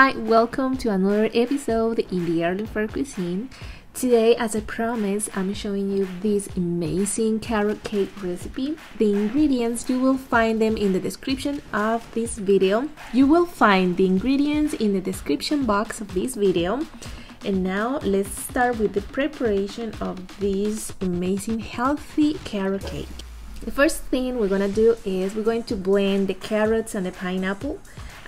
Hi, welcome to another episode in the Art of French Cuisine. Today, as I promised, I'm showing you this amazing carrot cake recipe. The ingredients, you will find them in the description of this video. You will find the ingredients in the description box of this video. And now, let's start with the preparation of this amazing healthy carrot cake. The first thing we're gonna do is we're going to blend the carrots and the pineapple.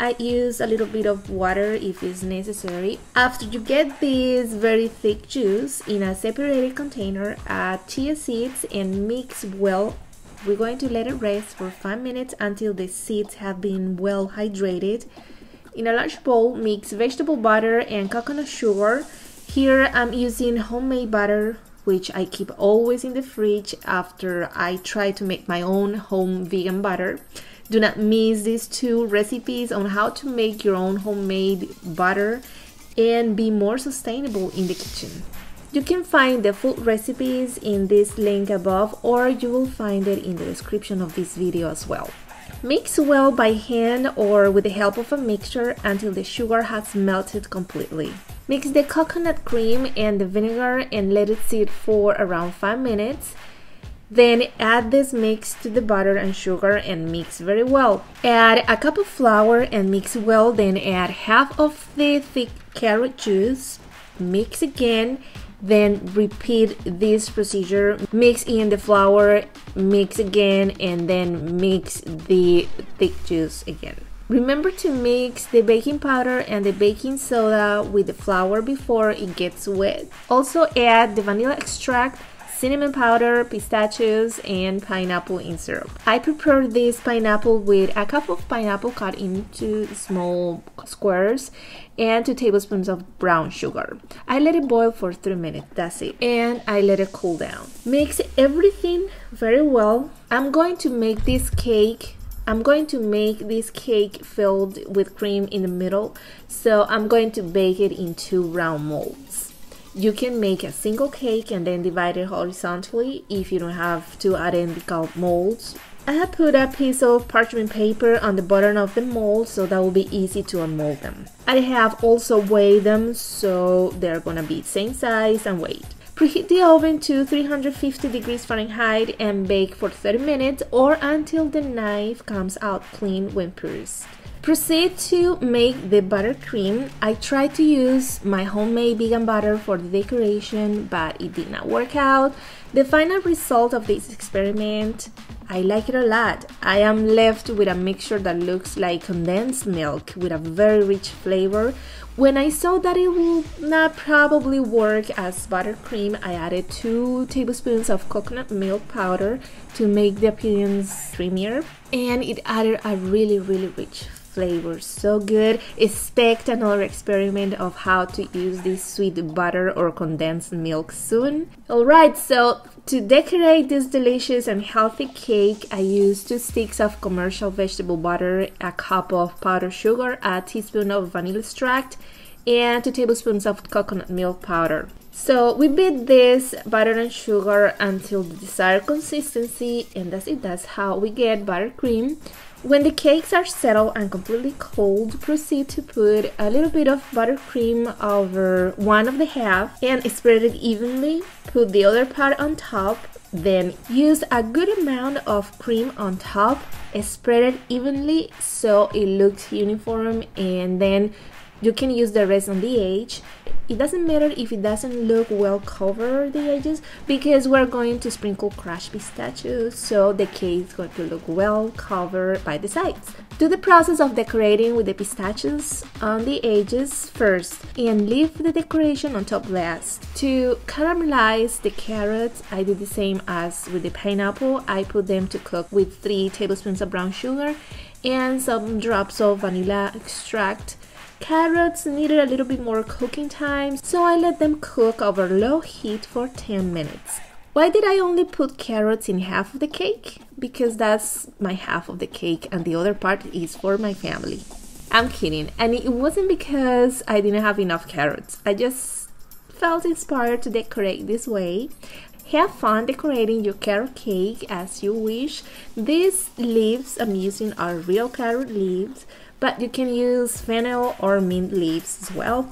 I use a little bit of water if it's necessary. After you get this very thick juice in a separated container, add chia seeds and mix well. We're going to let it rest for 5 minutes until the seeds have been well hydrated. In a large bowl, mix vegetable butter and coconut sugar. Here I'm using homemade butter, which I keep always in the fridge after I try to make my own home vegan butter. Do not miss these two recipes on how to make your own homemade butter and be more sustainable in the kitchen. You can find the full recipes in this link above, or you will find it in the description of this video as well. Mix well by hand or with the help of a mixer until the sugar has melted completely. Mix the coconut cream and the vinegar and let it sit for around 5 minutes. Then add this mix to the butter and sugar and mix very well. Add a cup of flour and mix well, then add half of the thick carrot juice. Mix again, then repeat this procedure. Mix in the flour, mix again, and then mix the thick juice again. Remember to mix the baking powder and the baking soda with the flour before it gets wet. Also add the vanilla extract, cinnamon powder, pistachios, and pineapple in syrup. I prepared this pineapple with a cup of pineapple cut into small squares and 2 tablespoons of brown sugar. I let it boil for 3 minutes, that's it. And I let it cool down. Mix everything very well. I'm going to make this cake filled with cream in the middle, so I'm going to bake it in 2 round molds. You can make a single cake and then divide it horizontally if you don't have 2 identical molds. I have put a piece of parchment paper on the bottom of the mold so that will be easy to unmold them. I have also weighed them so they're gonna be same size and weight. Preheat the oven to 350 degrees Fahrenheit and bake for 30 minutes or until the knife comes out clean when pressed. Proceed to make the buttercream. I tried to use my homemade vegan butter for the decoration, but it did not work out. The final result of this experiment, I like it a lot. I am left with a mixture that looks like condensed milk with a very rich flavor. When I saw that it would not probably work as buttercream, I added 2 tablespoons of coconut milk powder to make the appearance creamier, and it added a really rich flavor. So good. Expect another experiment of how to use this sweet butter or condensed milk soon. Alright, so to decorate this delicious and healthy cake, I used 2 sticks of commercial vegetable butter, a cup of powdered sugar, a teaspoon of vanilla extract, and 2 tablespoons of coconut milk powder. So we beat this butter and sugar until the desired consistency, and that's it. That's how we get buttercream. When the cakes are settled and completely cold, proceed to put a little bit of buttercream over one of the half and spread it evenly. Put the other part on top, then use a good amount of cream on top, spread it evenly so it looks uniform, and then you can use the rest on the edge. It doesn't matter if it doesn't look well covered the edges, because we're going to sprinkle crushed pistachios, so the cake is going to look well covered by the sides. Do the process of decorating with the pistachios on the edges first and leave the decoration on top last. To caramelize the carrots, I did the same as with the pineapple. I put them to cook with 3 tablespoons of brown sugar and some drops of vanilla extract. Carrots needed a little bit more cooking time, so I let them cook over low heat for 10 minutes. Why did I only put carrots in half of the cake? Because that's my half of the cake and the other part is for my family. I'm kidding, and it wasn't because I didn't have enough carrots. I just felt inspired to decorate this way. Have fun decorating your carrot cake as you wish. These leaves I'm using are real carrot leaves, but you can use fennel or mint leaves as well.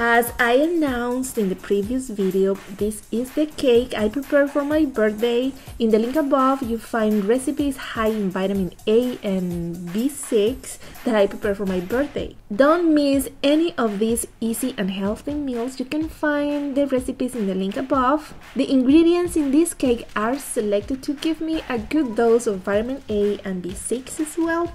As I announced in the previous video, this is the cake I prepared for my birthday. In the link above you find recipes high in vitamin A and B6 that I prepared for my birthday. Don't miss any of these easy and healthy meals. You can find the recipes in the link above. The ingredients in this cake are selected to give me a good dose of vitamin A and B6 as well.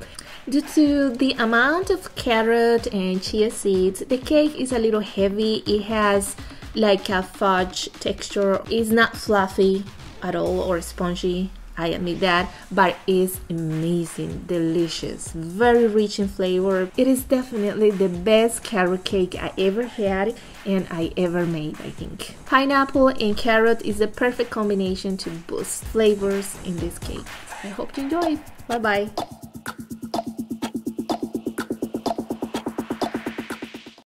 Due to the amount of carrot and chia seeds, the cake is a little heavy. It has like a fudge texture. It's not fluffy at all or spongy, I admit that, but it's amazing, delicious, very rich in flavor. It is definitely the best carrot cake I ever had and I ever made, I think. Pineapple and carrot is the perfect combination to boost flavors in this cake. I hope you enjoy. Bye bye.